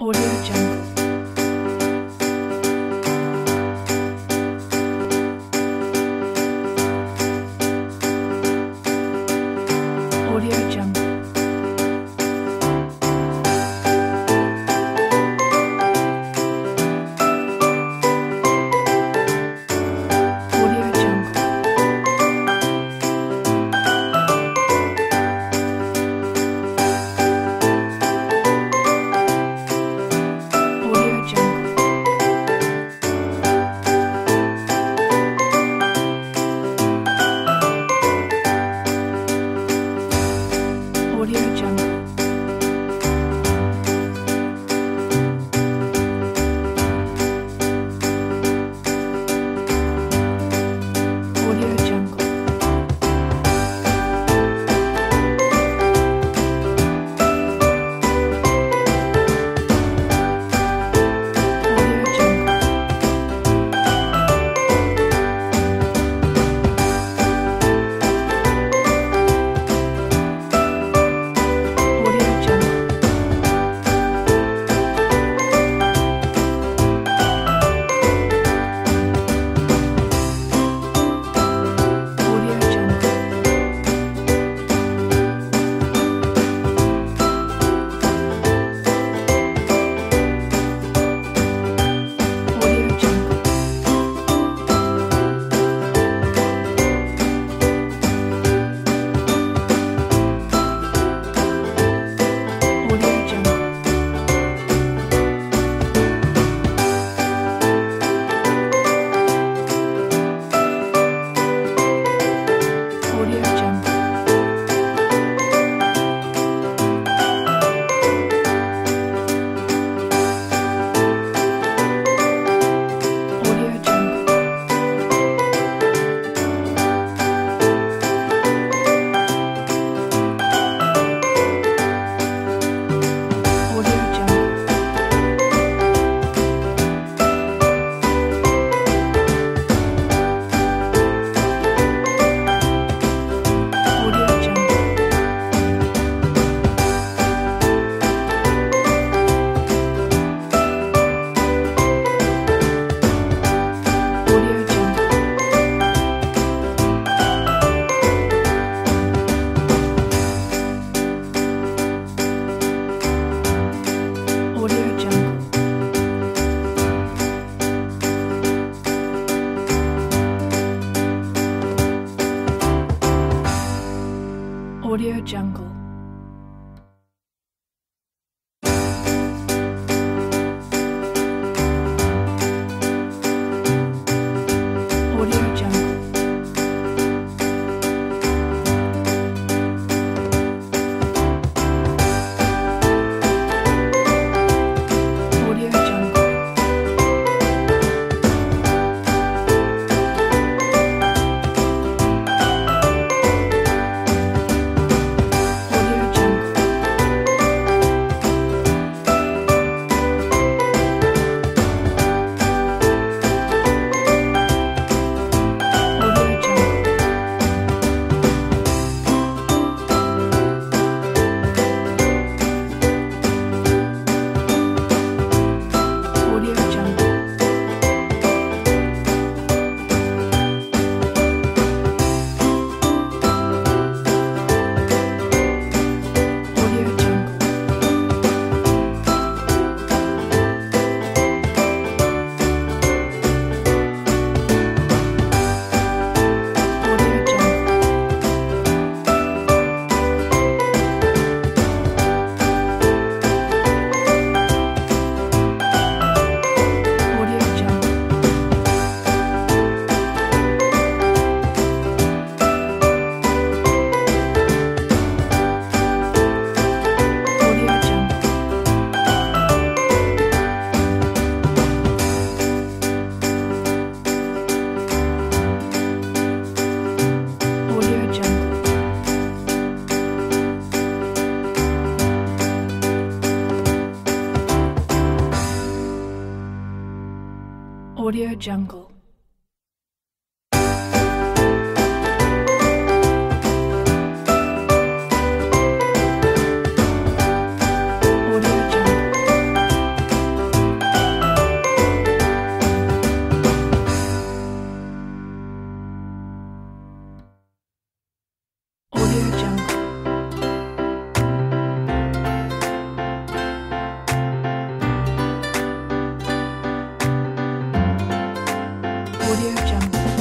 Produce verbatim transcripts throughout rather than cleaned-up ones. Audio Jungle. Audio Jungle. Audio Jungle. Audio Jungle. Audio Audio Jungle. Audio Jungle. Audio Jungle. Audio Jungle. Audio Jungle.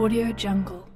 Audio Jungle.